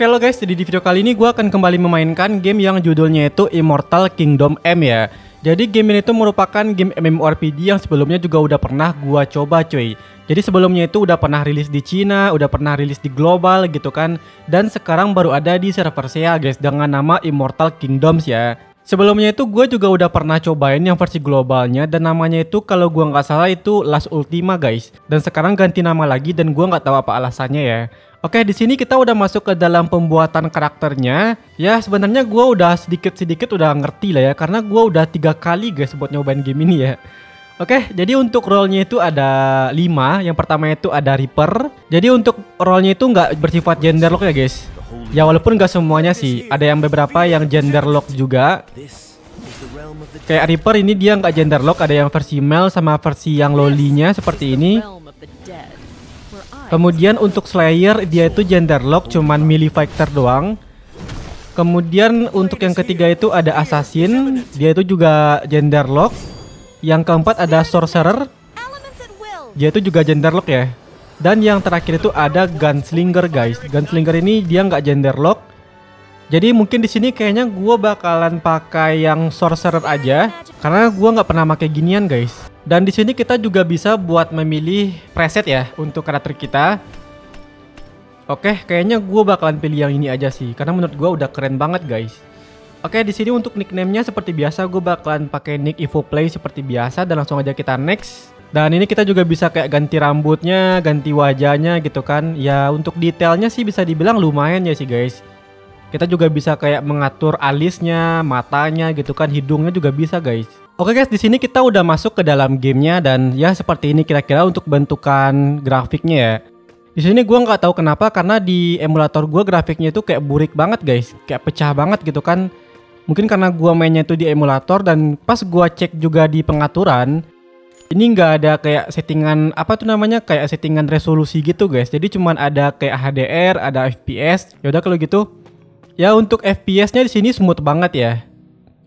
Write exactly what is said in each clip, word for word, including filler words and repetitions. Oke lo guys, jadi di video kali ini gue akan kembali memainkan game yang judulnya itu Immortal Kingdom M ya. Jadi game ini itu merupakan game MMORPG yang sebelumnya juga udah pernah gue coba cuy. Jadi sebelumnya itu udah pernah rilis di Cina, udah pernah rilis di global gitu kan. Dan sekarang baru ada di server S E A guys dengan nama Immortal Kingdoms ya. Sebelumnya itu gue juga udah pernah cobain yang versi globalnya dan namanya itu kalau gue nggak salah itu Last Ultima guys. Dan sekarang ganti nama lagi dan gue nggak tahu apa alasannya ya. Oke, di sini kita udah masuk ke dalam pembuatan karakternya. Ya sebenarnya gue udah sedikit-sedikit udah ngerti lah ya karena gue udah tiga kali guys buat nyobain game ini ya. Oke, jadi untuk role-nya itu ada lima. Yang pertama itu ada Reaper. Jadi untuk role-nya itu nggak bersifat gender lock ya guys. Ya walaupun nggak semuanya sih. Ada yang beberapa yang gender lock juga. Kayak Reaper ini dia nggak gender lock. Ada yang versi male sama versi yang lolinya seperti ini. Kemudian untuk Slayer dia itu gender lock cuman melee fighter doang. Kemudian untuk yang ketiga itu ada Assassin. Dia itu juga gender lock. Yang keempat ada Sorcerer. Dia itu juga gender lock ya. Dan yang terakhir itu ada Gunslinger guys. Gunslinger ini dia nggak gender lock. Jadi mungkin di sini kayaknya gue bakalan pakai yang Sorcerer aja karena gue nggak pernah pakai ginian guys. Dan di sini kita juga bisa buat memilih preset ya untuk karakter kita. Oke, kayaknya gue bakalan pilih yang ini aja sih karena menurut gue udah keren banget guys. Oke, di sini untuk nickname-nya seperti biasa gue bakalan pakai nick Evo Play seperti biasa dan langsung aja kita next. Dan ini kita juga bisa kayak ganti rambutnya, ganti wajahnya gitu kan. Ya untuk detailnya sih bisa dibilang lumayan ya sih guys. Kita juga bisa kayak mengatur alisnya, matanya gitu kan, hidungnya juga bisa guys. Oke guys, di sini kita udah masuk ke dalam gamenya dan ya seperti ini kira-kira untuk bentukan grafiknya ya. Di sini gue nggak tahu kenapa karena di emulator gue grafiknya itu kayak burik banget guys, kayak pecah banget gitu kan. Mungkin karena gua mainnya itu di emulator dan pas gua cek juga di pengaturan ini nggak ada kayak settingan apa tuh namanya kayak settingan resolusi gitu guys. Jadi cuman ada kayak H D R, ada F P S. Ya udah kalau gitu. Ya untuk F P S-nya di sini smooth banget ya.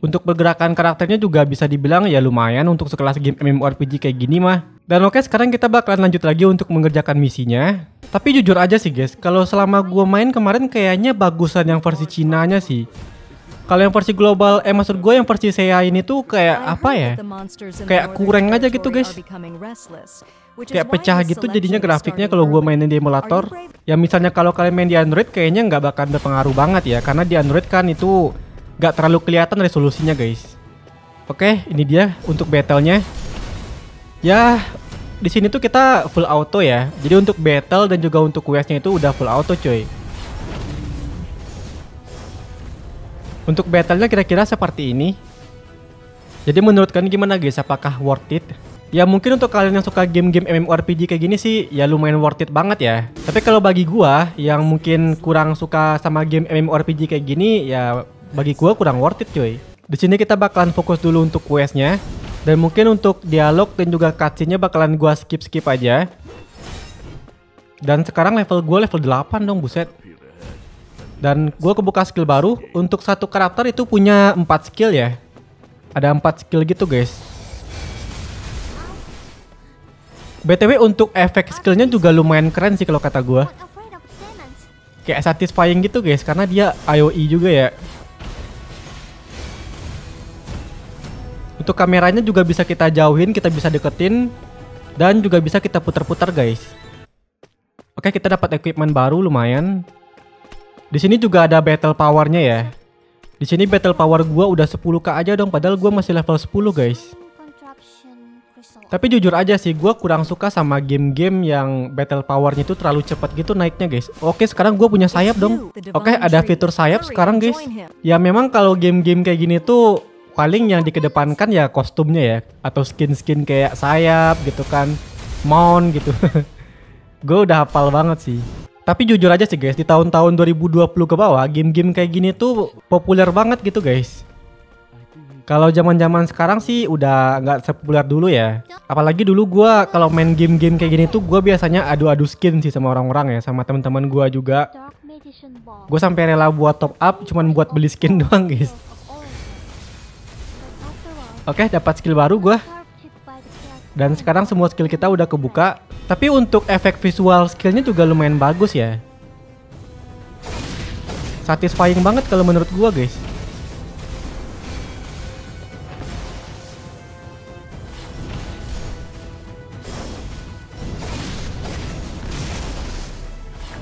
Untuk pergerakan karakternya juga bisa dibilang ya lumayan untuk sekelas game MMORPG kayak gini mah. Dan oke, sekarang kita bakalan lanjut lagi untuk mengerjakan misinya. Tapi jujur aja sih guys, kalau selama gua main kemarin kayaknya bagusan yang versi Cinanya sih. Kalau yang versi global, eh maksud gue yang versi S E A ini tuh kayak apa ya? Kayak kurang aja gitu guys. Kayak pecah gitu jadinya grafiknya kalau gue mainin di emulator. Ya misalnya kalau kalian main di Android kayaknya nggak bakal berpengaruh banget ya. Karena di Android kan itu nggak terlalu kelihatan resolusinya guys. Oke, ini dia untuk battle-nya. Ya, di sini tuh kita full auto ya. Jadi untuk battle dan juga untuk quest-nya itu udah full auto coy. Untuk battle-nya kira-kira seperti ini. Jadi menurut kalian gimana guys? Apakah worth it? Ya mungkin untuk kalian yang suka game-game MMORPG kayak gini sih ya lumayan worth it banget ya. Tapi kalau bagi gua yang mungkin kurang suka sama game MMORPG kayak gini ya bagi gua kurang worth it cuy. Di sini kita bakalan fokus dulu untuk quest-nya dan mungkin untuk dialog dan juga cutscene-nya bakalan gua skip-skip aja. Dan sekarang level gua level delapan dong, buset. Dan gue kebuka skill baru. Untuk satu karakter itu punya empat skill ya. Ada empat skill gitu guys. B T W untuk efek skillnya juga lumayan keren sih kalau kata gue. Kayak satisfying gitu guys. Karena dia I O E juga ya. Untuk kameranya juga bisa kita jauhin. Kita bisa deketin. Dan juga bisa kita putar-putar guys. Oke, kita dapat equipment baru lumayan. Di sini juga ada battle powernya ya. Di sini battle power gue udah sepuluh k aja dong, padahal gue masih level sepuluh guys. Tapi jujur aja sih, gue kurang suka sama game-game yang battle powernya itu terlalu cepat gitu naiknya guys. Oke, sekarang gue punya sayap dong. Oke, ada fitur sayap sekarang guys. Ya memang kalau game-game kayak gini tuh paling yang dikedepankan ya kostumnya ya, atau skin-skin kayak sayap gitu kan, mount gitu. Gue udah hafal banget sih. Tapi jujur aja sih guys, di tahun-tahun dua ribu dua puluh ke bawah, game-game kayak gini tuh populer banget gitu guys. Kalau zaman-zaman sekarang sih udah nggak sepopuler dulu ya. Apalagi dulu gue kalau main game-game kayak gini tuh gue biasanya adu-adu skin sih sama orang-orang ya, sama teman-teman gue juga. Gue sampai rela buat top up cuman buat beli skin doang guys. Oke, dapat skill baru gue. Dan sekarang semua skill kita udah kebuka. Tapi untuk efek visual skillnya juga lumayan bagus ya. satisfying banget kalau menurut gua, guys.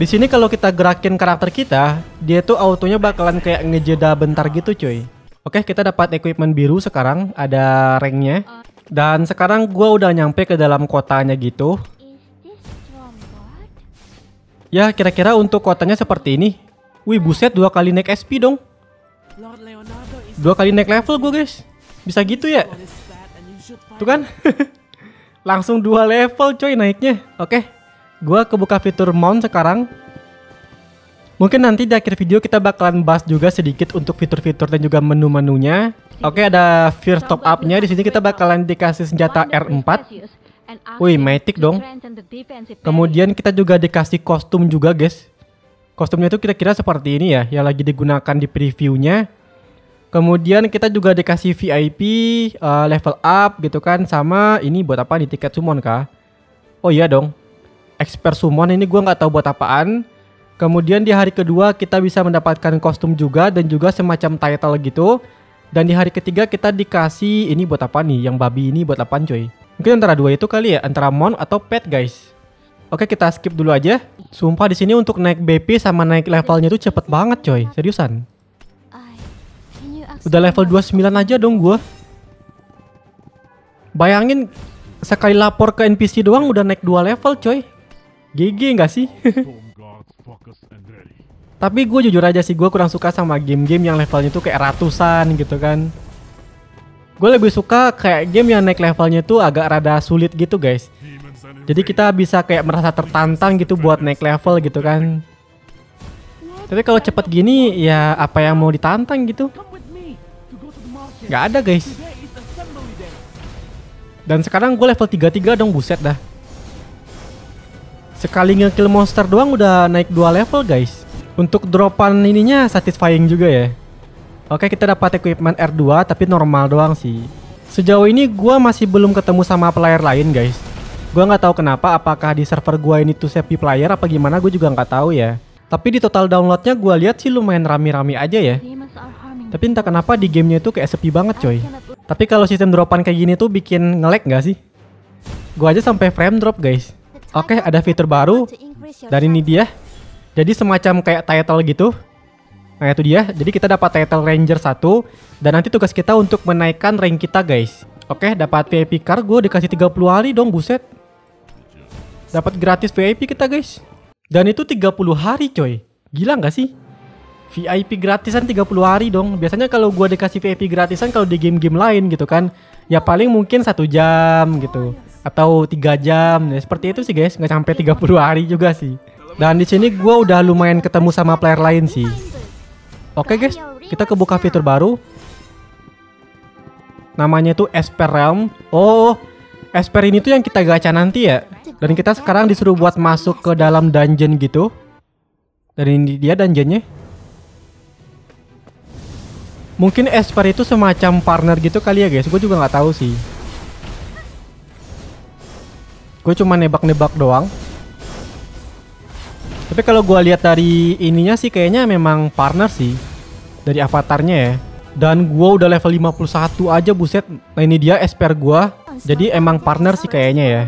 Di sini kalau kita gerakin karakter kita, dia tuh autonya bakalan kayak ngejeda bentar gitu, cuy. Oke, kita dapat equipment biru sekarang, ada ranknya. Dan sekarang gua udah nyampe ke dalam kotanya gitu. Ya, kira-kira untuk kotanya seperti ini. Wih, buset, dua kali naik S P dong. Dua kali naik level gua, guys. Bisa gitu ya? Tuh kan? Langsung dua level, coy, naiknya. Oke. Gua kebuka fitur mount sekarang. Mungkin nanti di akhir video kita bakalan bahas juga sedikit untuk fitur-fitur dan juga menu-menunya. Oke, ada first top up-nya. Di sini kita bakalan dikasih senjata R empat. Wih, mythic dong. Kemudian kita juga dikasih kostum juga, guys. Kostumnya itu kira-kira seperti ini ya, yang lagi digunakan di previewnya. Kemudian kita juga dikasih V I P, uh, level up gitu kan. Sama ini buat apa nih, tiket summon kah? Oh iya dong, expert summon ini gua nggak tahu buat apaan. Kemudian di hari kedua kita bisa mendapatkan kostum juga dan juga semacam title gitu. Dan di hari ketiga kita dikasih ini buat apa nih? Yang babi ini buat apaan, coy? Mungkin antara dua itu kali ya, antara mount atau pet, guys. Oke, kita skip dulu aja. Sumpah di sini untuk naik B P sama naik levelnya tuh cepet banget, coy. Seriusan. Udah level dua puluh sembilan aja dong gua. Bayangin sekali lapor ke N P C doang udah naik dua level, coy. G G nggak sih? Tapi gue jujur aja sih, gue kurang suka sama game-game yang levelnya tuh kayak ratusan gitu kan. Gue lebih suka kayak game yang naik levelnya tuh agak rada sulit gitu, guys. Jadi kita bisa kayak merasa tertantang gitu buat naik level gitu kan. Tapi kalau cepet gini ya apa yang mau ditantang gitu? Gak ada, guys. Dan sekarang gue level tiga puluh tiga dong, buset dah. Sekali nge-kill monster doang udah naik dua level, guys. Untuk dropan ininya satisfying juga ya. Oke, kita dapat equipment R dua tapi normal doang sih. Sejauh ini gua masih belum ketemu sama player lain, guys. Gua nggak tahu kenapa, apakah di server gua ini tuh sepi player apa gimana, gue juga nggak tahu ya. Tapi di total downloadnya gua lihat sih lumayan rame-rame aja ya. Tapi entah kenapa di gamenya itu kayak sepi banget, coy. Tapi kalau sistem dropan kayak gini tuh bikin nge-lag nggak sih? Gua aja sampai frame drop, guys. Oke, okay, ada fitur baru dari ini dia. Jadi semacam kayak title gitu. Nah, itu dia. Jadi kita dapat title Ranger satu. Dan nanti tugas kita untuk menaikkan rank kita, guys. Oke, okay, dapat V I P card. Gue dikasih tiga puluh hari dong, buset. Dapat gratis V I P kita, guys. Dan itu tiga puluh hari, coy. Gila nggak sih? V I P gratisan tiga puluh hari dong. Biasanya kalau gue dikasih V I P gratisan kalau di game-game lain gitu kan, ya paling mungkin satu jam gitu, atau tiga jam ya, seperti itu sih, guys. Nggak sampai tiga puluh hari juga sih. Dan di sini gue udah lumayan ketemu sama player lain sih. Oke, guys, kita kebuka fitur baru. Namanya tuh Esper Realm. Oh, Esper ini tuh yang kita gacha nanti ya. Dan kita sekarang disuruh buat masuk ke dalam dungeon gitu. Dan ini dia dungeonnya. Mungkin Esper itu semacam partner gitu kali ya, guys. Gue juga nggak tahu sih. Gue cuma nebak-nebak doang. Tapi kalau gue lihat dari ininya sih kayaknya memang partner sih, dari avatarnya ya. Dan gue udah level lima puluh satu aja, buset. Nah, ini dia Esper gue. Jadi emang partner sih kayaknya ya.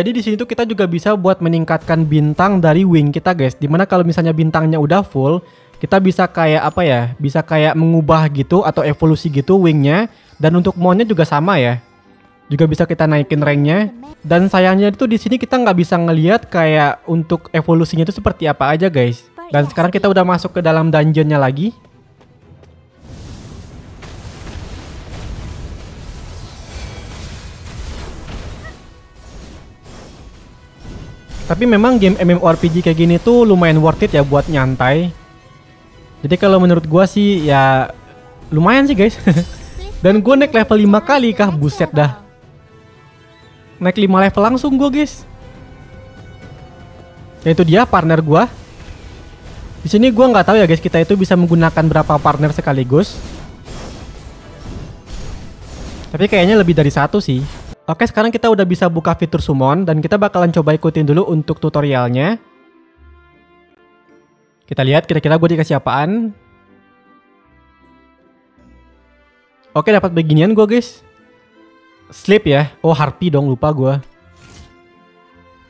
Jadi di sini tuh kita juga bisa buat meningkatkan bintang dari wing kita, guys. Dimana kalau misalnya bintangnya udah full, kita bisa kayak apa ya, bisa kayak mengubah gitu atau evolusi gitu wingnya. Dan untuk mountnya juga sama ya, juga bisa kita naikin ranknya. Dan sayangnya itu di sini kita nggak bisa ngelihat kayak untuk evolusinya itu seperti apa aja, guys. Dan sekarang kita udah masuk ke dalam dungeonnya lagi. Tapi memang game MMORPG kayak gini tuh lumayan worth it ya buat nyantai. Jadi kalau menurut gua sih ya lumayan sih, guys. Dan gua naik level lima kali kah, buset dah. Naik lima level langsung gue, guys. Ya, itu dia partner gue. Di sini gue nggak tahu ya, guys, kita itu bisa menggunakan berapa partner sekaligus. Tapi kayaknya lebih dari satu sih. Oke, sekarang kita udah bisa buka fitur summon. Dan kita bakalan coba ikutin dulu untuk tutorialnya. Kita lihat kira-kira gue dikasih apaan. Oke, dapat beginian gue guys. Sleep ya. Oh, Harpy dong, lupa gue.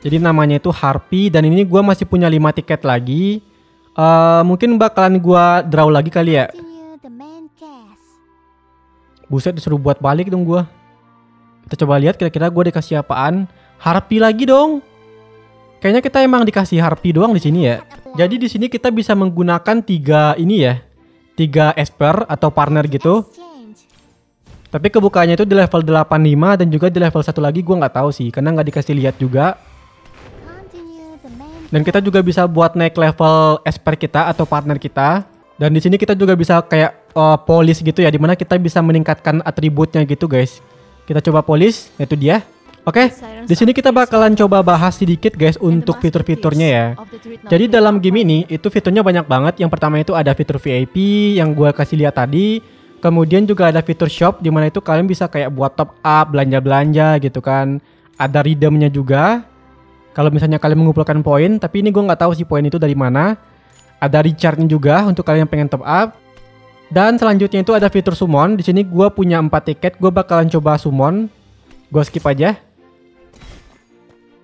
Jadi namanya itu Harpy. Dan ini gue masih punya lima tiket lagi. Uh, mungkin bakalan gue draw lagi kali ya. Buset, disuruh buat balik dong gue. Kita coba lihat kira-kira gue dikasih apaan. Harpy lagi dong. Kayaknya kita emang dikasih Harpy doang di sini ya. Jadi di sini kita bisa menggunakan tiga ini ya, tiga Esper atau partner gitu. Tapi kebukanya itu di level delapan puluh lima dan juga di level satu lagi gue nggak tahu sih, karena nggak dikasih lihat juga. Dan kita juga bisa buat naik level Esper kita atau partner kita. Dan di sini kita juga bisa kayak uh, polis gitu ya, dimana kita bisa meningkatkan atributnya gitu guys. Kita coba polis, itu dia. Oke, okay, di sini kita bakalan coba bahas sedikit guys untuk fitur-fiturnya ya. Jadi dalam game ini itu fiturnya banyak banget. Yang pertama itu ada fitur V I P yang gue kasih lihat tadi. Kemudian juga ada fitur shop, dimana itu kalian bisa kayak buat top up, belanja-belanja gitu kan. Ada redeemnya juga. Kalau misalnya kalian mengumpulkan poin, tapi ini gue nggak tahu sih poin itu dari mana. Ada recharge-nya juga untuk kalian yang pengen top up. Dan selanjutnya itu ada fitur summon. Di sini gue punya empat tiket, gue bakalan coba summon. Gue skip aja.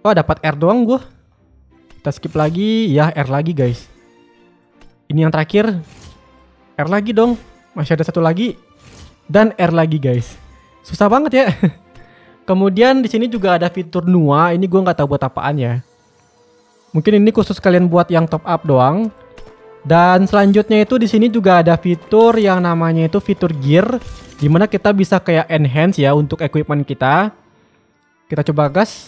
Oh, dapat R doang gue. Kita skip lagi. Ya, R lagi guys. Ini yang terakhir. R lagi dong. Masih ada satu lagi. Dan R lagi guys. Susah banget ya. Kemudian di sini juga ada fitur Nua. Ini gue nggak tahu buat apaan ya. Mungkin ini khusus kalian buat yang top up doang. Dan selanjutnya itu di sini juga ada fitur yang namanya itu fitur gear. Dimana kita bisa kayak enhance ya untuk equipment kita. Kita coba gas.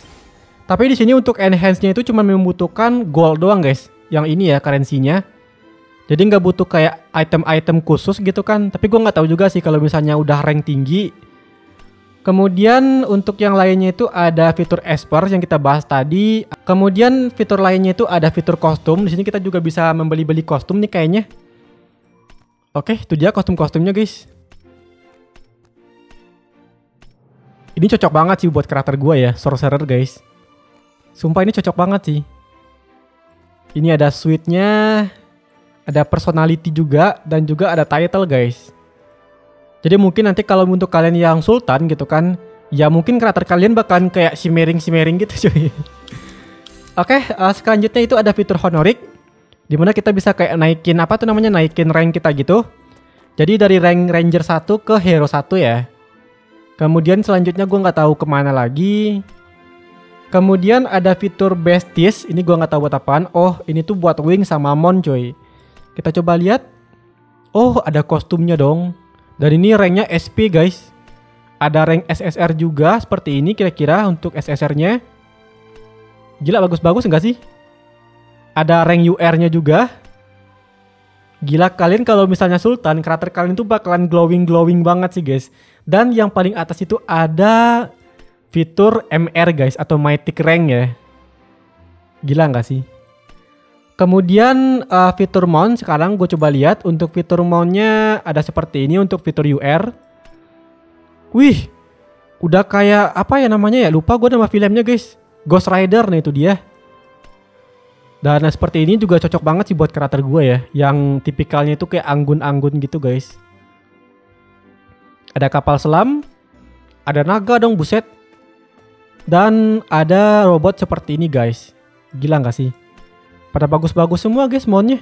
Tapi di sini untuk enhance-nya itu cuma membutuhkan gold doang guys. Yang ini ya currency-nya. Jadi nggak butuh kayak item-item khusus gitu kan. Tapi gue nggak tahu juga sih kalau misalnya udah rank tinggi. Kemudian untuk yang lainnya itu ada fitur Esper yang kita bahas tadi. Kemudian fitur lainnya itu ada fitur kostum. Di sini kita juga bisa membeli-beli kostum nih kayaknya. Oke, itu dia kostum-kostumnya guys. Ini cocok banget sih buat karakter gue ya, Sorcerer guys. Sumpah ini cocok banget sih. Ini ada suite-nya, ada personality juga, dan juga ada title guys. Jadi mungkin nanti kalau untuk kalian yang sultan gitu kan, ya mungkin karakter kalian bakalan kayak shimmering-shimmering gitu cuy. Oke, okay, uh, selanjutnya itu ada fitur honoric, dimana kita bisa kayak naikin apa tuh namanya, naikin rank kita gitu. Jadi dari rank ranger satu ke hero satu ya. Kemudian selanjutnya gue nggak tahu kemana lagi. Kemudian ada fitur besties, ini gua nggak tahu buat apaan. Oh, ini tuh buat wing sama mon coy. Kita coba lihat. Oh, ada kostumnya dong. Dan ini ranknya S P guys. Ada rank S S R juga seperti ini kira-kira untuk S S R-nya. Gila, bagus-bagus enggak sih? Ada rank U R-nya juga. Gila, kalian kalau misalnya sultan, karakter kalian tuh bakalan glowing-glowing banget sih guys. Dan yang paling atas itu ada fitur M R guys, atau mythic rank ya. Gila nggak sih? Kemudian uh, fitur mount, sekarang gue coba lihat. Untuk fitur mountnya ada seperti ini untuk fitur U R. Wih, udah kayak apa ya namanya ya, lupa gue nama filmnya guys. Ghost Rider, nih itu dia. Dan nah, seperti ini juga cocok banget sih buat karakter gue ya, yang tipikalnya itu kayak anggun-anggun gitu guys. Ada kapal selam, ada naga dong, buset. Dan ada robot seperti ini guys. Gila gak sih? Pada bagus-bagus semua guys mountnya.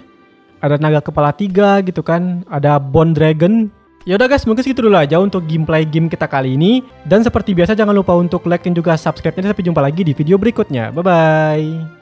Ada naga kepala tiga gitu kan. Ada bone dragon. Yaudah guys, mungkin segitu dulu aja untuk gameplay game kita kali ini. Dan seperti biasa jangan lupa untuk like dan juga subscribe-nya. Sampai jumpa lagi di video berikutnya. Bye-bye.